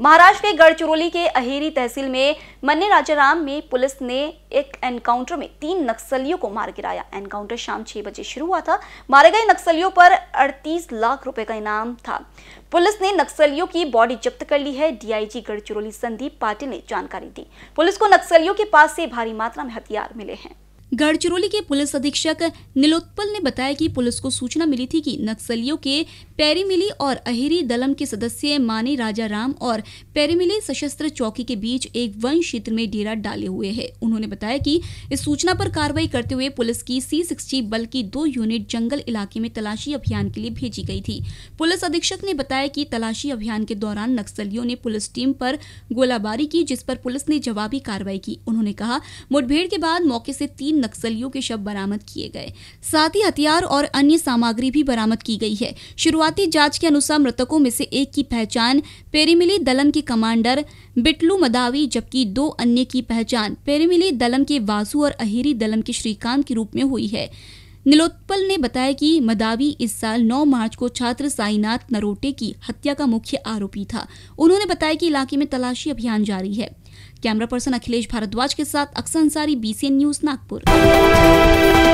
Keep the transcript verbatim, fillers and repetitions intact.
महाराष्ट्र के गढ़चिरौली के अहेरी तहसील में मन्ने राजाराम में पुलिस ने एक एनकाउंटर में तीन नक्सलियों को मार गिराया। एनकाउंटर शाम छह बजे शुरू हुआ था। मारे गए नक्सलियों पर अड़तीस लाख रुपए का इनाम था। पुलिस ने नक्सलियों की बॉडी जब्त कर ली है। डीआईजी गढ़चिरौली संदीप पाटिल ने जानकारी दी। पुलिस को नक्सलियों के पास से भारी मात्रा में हथियार मिले हैं। गढ़चिरौली के पुलिस अधीक्षक निलोत्पल ने बताया कि पुलिस को सूचना मिली थी कि नक्सलियों के पेरीमिली और अहेरी दलम के सदस्य माने राजाराम और पेरीमिली सशस्त्र चौकी के बीच एक वन क्षेत्र में डेरा डाले हुए हैं। उन्होंने बताया कि इस सूचना पर कार्रवाई करते हुए पुलिस की सी सिक्सटी बल की दो यूनिट जंगल इलाके में तलाशी अभियान के लिए भेजी गई थी। पुलिस अधीक्षक ने बताया कि तलाशी अभियान के दौरान नक्सलियों ने पुलिस टीम पर गोलाबारी की, जिस पर पुलिस ने जवाबी कार्रवाई की। उन्होंने कहा मुठभेड़ के बाद मौके से तीन नक्सलियों के शव बरामद किए गए, साथ ही हथियार और अन्य सामग्री भी बरामद की गई है। शुरुआती जांच के अनुसार मृतकों में से एक की पहचान पेरीमिली दलम के कमांडर बिट्टू मदावी, जबकि दो अन्य की पहचान पेरीमिली दलम के वासु और अहेरी दलम के श्रीकांत के रूप में हुई है। निलोत्पल ने बताया कि मदावी इस साल नौ मार्च को छात्र साईनाथ नरोटे की हत्या का मुख्य आरोपी था। उन्होंने बताया कि इलाके में तलाशी अभियान जारी है। कैमरा पर्सन अखिलेश भारद्वाज के साथ अक्षय अंसारी, बीसीएन न्यूज, नागपुर।